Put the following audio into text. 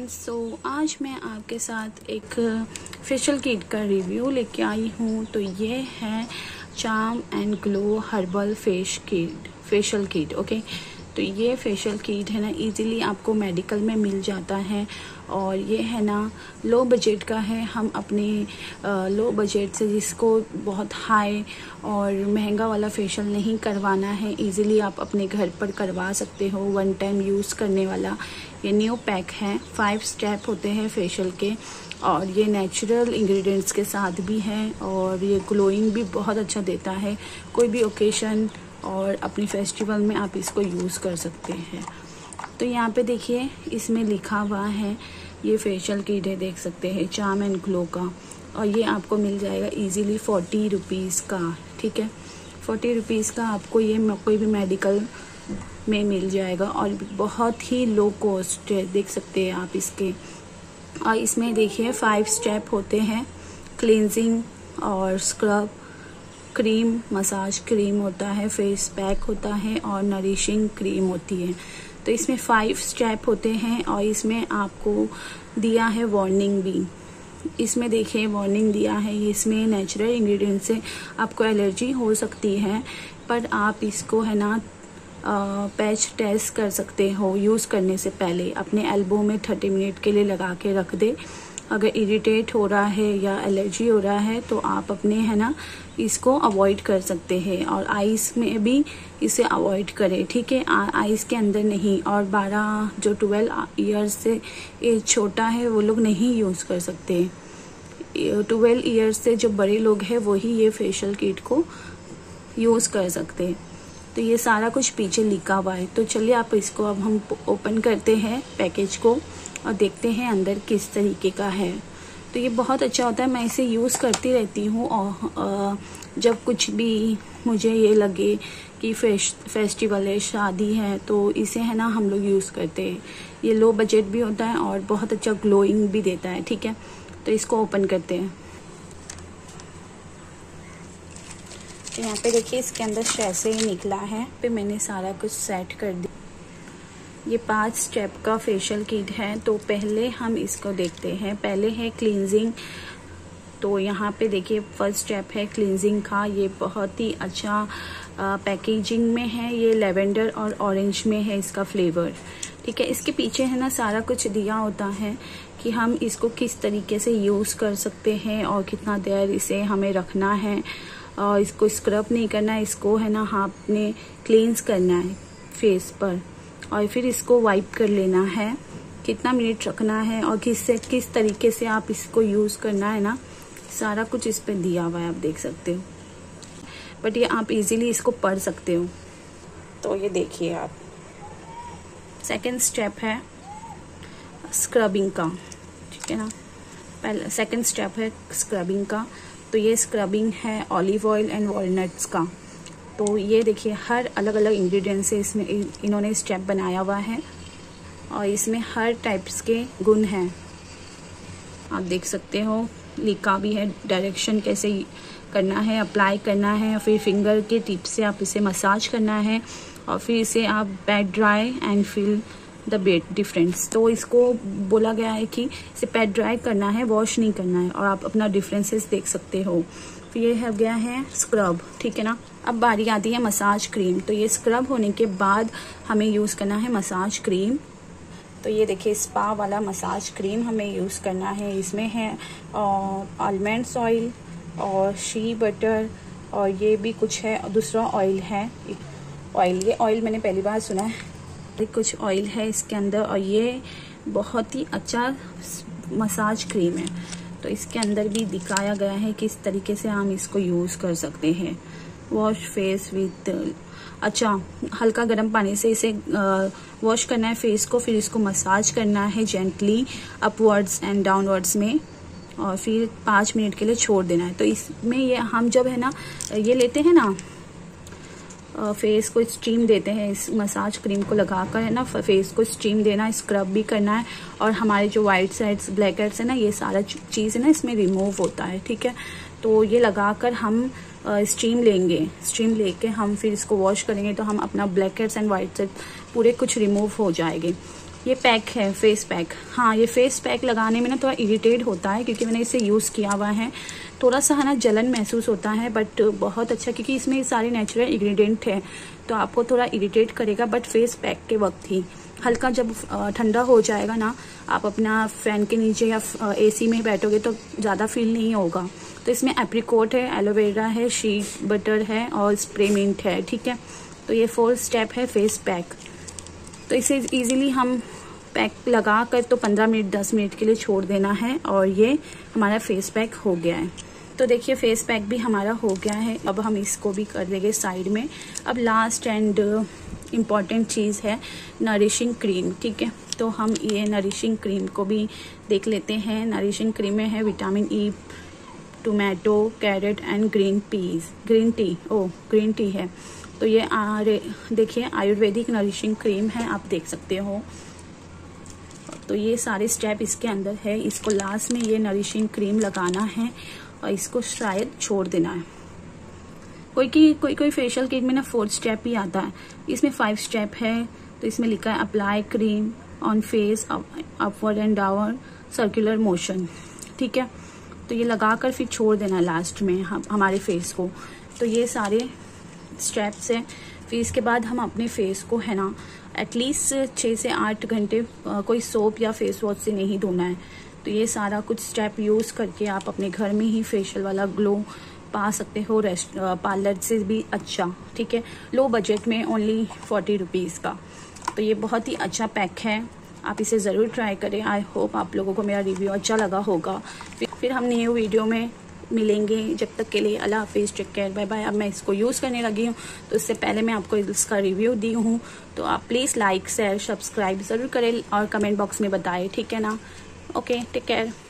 Friends, सो आज मैं आपके साथ एक फेशियल किट का रिव्यू लेके आई हूँ। तो ये है charm and glow herbal facial kit okay. तो ये फेशियल किट है ना, इजीली आपको मेडिकल में मिल जाता है और ये है ना लो बजट का है। हम अपने लो बजट से, जिसको बहुत हाई और महंगा वाला फेशियल नहीं करवाना है, इजीली आप अपने घर पर करवा सकते हो। वन टाइम यूज़ करने वाला ये न्यू पैक है। 5 स्टेप होते हैं फेशियल के और ये नेचुरल इंग्रेडिएंट्स के साथ भी है और ये ग्लोइंग भी बहुत अच्छा देता है। कोई भी ओकेशन और अपने फेस्टिवल में आप इसको यूज़ कर सकते हैं। तो यहाँ पे देखिए, इसमें लिखा हुआ है, ये फेशियल किट है, देख सकते हैं, चार्म एंड ग्लो का। और ये आपको मिल जाएगा इजीली 40 रुपीज़ का, ठीक है। 40 रुपीज़ का आपको ये कोई भी मेडिकल में मिल जाएगा और बहुत ही लो कॉस्ट है, देख सकते हैं आप इसके। और इसमें देखिए 5 स्टेप होते हैं, क्लींजिंग और स्क्रब, क्रीम, मसाज क्रीम होता है, फेस पैक होता है और नरिशिंग क्रीम होती है। तो इसमें 5 स्टेप होते हैं और इसमें आपको दिया है वार्निंग भी। इसमें देखिए वार्निंग दिया है, इसमें नेचुरल इंग्रेडिएंट से आपको एलर्जी हो सकती है, पर आप इसको है ना पैच टेस्ट कर सकते हो। यूज़ करने से पहले अपने एल्बो में 30 मिनट के लिए लगा के रख दे। अगर इरिटेट हो रहा है या एलर्जी हो रहा है तो आप अपने है ना इसको अवॉइड कर सकते हैं। और आइस में भी इसे अवॉइड करें, ठीक है, आइस के अंदर नहीं। और 12 ईयर्स से एज छोटा है वो लोग नहीं यूज़ कर सकते। 12 ईयर्स से जो बड़े लोग हैं वही ये फेशियल किट को यूज़ कर सकते हैं। तो ये सारा कुछ पीछे लिखा हुआ है। तो चलिए आप इसको अब हम ओपन करते हैं पैकेज को और देखते हैं अंदर किस तरीके का है। तो ये बहुत अच्छा होता है, मैं इसे यूज़ करती रहती हूँ। और जब कुछ भी मुझे ये लगे कि फेस्टिवल है, शादी है, तो इसे है ना हम लोग यूज़ करते हैं। ये लो बजट भी होता है और बहुत अच्छा ग्लोइंग भी देता है, ठीक है। तो इसको ओपन करते हैं। तो यहाँ पे देखिए, इसके अंदर जैसे ही निकला है पे मैंने सारा कुछ सेट कर दिया। ये 5 स्टेप का फेशियल किट है। तो पहले हम इसको देखते हैं। पहले है क्लींजिंग। तो यहाँ पे देखिए 1st स्टेप है क्लींजिंग का। ये बहुत ही अच्छा पैकेजिंग में है। ये लैवेंडर और ऑरेंज में है इसका फ्लेवर, ठीक है। इसके पीछे है ना सारा कुछ दिया होता है कि हम इसको किस तरीके से यूज़ कर सकते हैं और कितना देर इसे हमें रखना है। और इसको स्क्रब नहीं करना है, इसको है ना हाथ में क्लींस करना है फेस पर और फिर इसको वाइप कर लेना है। कितना मिनट रखना है और किस तरीके से आप इसको यूज़ करना है ना, सारा कुछ इस पर दिया हुआ है, आप देख सकते हो। बट ये आप इजीली इसको पढ़ सकते हो। तो ये देखिए आप, 2nd स्टेप है स्क्रबिंग का, ठीक है ना। 2nd स्टेप है स्क्रबिंग का। तो ये स्क्रबिंग है ऑलिव ऑयल एंड वॉलनट्स का। तो ये देखिए, हर अलग अलग इंग्रेडिएंट से इसमें इन्होंने स्टेप बनाया हुआ है और इसमें हर टाइप्स के गुण हैं, आप देख सकते हो। लिखा भी है डायरेक्शन कैसे करना है, अप्लाई करना है, फिर फिंगर के टिप से आप इसे मसाज करना है और फिर इसे आप pat dry and feel the difference. तो इसको बोला गया है कि इसे पैट ड्राई करना है, वॉश नहीं करना है, और आप अपना डिफरेंसेस देख सकते हो। फिर ये हो गया है स्क्रब, ठीक है ना। अब बारी आती है मसाज क्रीम। तो ये स्क्रब होने के बाद हमें यूज़ करना है मसाज क्रीम। तो ये देखिए, स्पा वाला मसाज क्रीम हमें यूज़ करना है। इसमें है आलमंड्स ऑयल और शी बटर और ये भी कुछ है, दूसरा ऑयल है ऑयल। ये ऑयल मैंने पहली बार सुना है। कुछ ऑयल है इसके अंदर और ये बहुत ही अच्छा मसाज क्रीम है। तो इसके अंदर भी दिखाया गया है किस तरीके से हम इसको यूज़ कर सकते हैं। वॉश फेस विथ, अच्छा, हल्का गर्म पानी से इसे वॉश करना है फेस को, फिर इसको मसाज करना है जेंटली अपवर्ड्स एंड डाउनवर्ड्स में और फिर 5 मिनट के लिए छोड़ देना है। तो इसमें ये हम जब है ना ये लेते हैं ना फेस को स्टीम देते हैं, इस मसाज क्रीम को लगाकर है ना फेस को स्टीम देना है, स्क्रब भी करना है और हमारे जो वाइट साइड्स, ब्लैक हेड्स है ना, ये सारा चीज़ है ना इसमें रिमूव होता है, ठीक है। तो ये लगाकर हम स्टीम लेंगे, स्टीम लेके हम फिर इसको वॉश करेंगे तो हम अपना blackheads and whiteheads पूरे कुछ रिमूव हो जाएंगे। ये पैक है फेस पैक। हाँ, ये फेस पैक लगाने में ना थोड़ा इरिटेट होता है क्योंकि मैंने इसे यूज़ किया हुआ है, थोड़ा सा है ना जलन महसूस होता है, बट बहुत अच्छा क्योंकि इसमें सारे नेचुरल इंग्रेडिएंट हैं, तो आपको थोड़ा इरिटेट करेगा बट फेस पैक के वक्त ही हल्का। जब ठंडा हो जाएगा ना, आप अपना फैन के नीचे या एसी में बैठोगे तो ज़्यादा फील नहीं होगा। तो इसमें एप्रिकोट है, एलोवेरा है, शी बटर है और स्प्रेमिंट है, ठीक है। तो ये 4 स्टेप है फेस पैक। तो इसे इजीली हम पैक लगा कर तो 15 मिनट 10 मिनट के लिए छोड़ देना है और ये हमारा फेस पैक हो गया है। तो देखिए फेस पैक भी हमारा हो गया है। अब हम इसको भी कर देंगे साइड में। अब लास्ट एंड इम्पॉर्टेंट चीज़ है नरिशिंग क्रीम, ठीक है। तो हम ये नरिशिंग क्रीम को भी देख लेते हैं। नरिशिंग क्रीम में है vitamin E, tomato, carrot and green tea है। तो ये देखिए आयुर्वेदिक नरिशिंग क्रीम है, आप देख सकते हो। तो ये सारे स्टेप इसके अंदर है। इसको लास्ट में ये नरिशिंग क्रीम लगाना है और इसको शायद छोड़ देना है। कोई फेशियल किट में ना 4 स्टेप ही आता है, इसमें 5 स्टेप है। तो इसमें लिखा है apply cream on face upward and downward circular motion, ठीक है। तो ये लगाकर फिर छोड़ देना लास्ट में हमारे फेस को। तो ये सारे स्टेप्स हैं। फिर इसके बाद हम अपने फेस को है ना एटलीस्ट 6 से 8 घंटे कोई सोप या फेस वॉश से नहीं धोना है। तो ये सारा कुछ स्टेप यूज़ करके आप अपने घर में ही फेशियल वाला ग्लो पा सकते हो, पार्लर से भी अच्छा, ठीक है। लो बजट में ओनली 40 रुपीज़ का। तो ये बहुत ही अच्छा पैक है, आप इसे ज़रूर ट्राई करें। आई होप आप लोगों को मेरा रिव्यू अच्छा लगा होगा। फिर हम न्यू वीडियो में मिलेंगे। जब तक के लिए अल्लाह हाफिज़, टेक केयर, बाय बाय। अब मैं इसको यूज़ करने लगी हूँ, तो इससे पहले मैं आपको इसका रिव्यू दी हूँ। तो आप प्लीज़ लाइक, शेयर, सब्सक्राइब ज़रूर करें और कमेंट बॉक्स में बताएं, ठीक है ना। Okay, take care.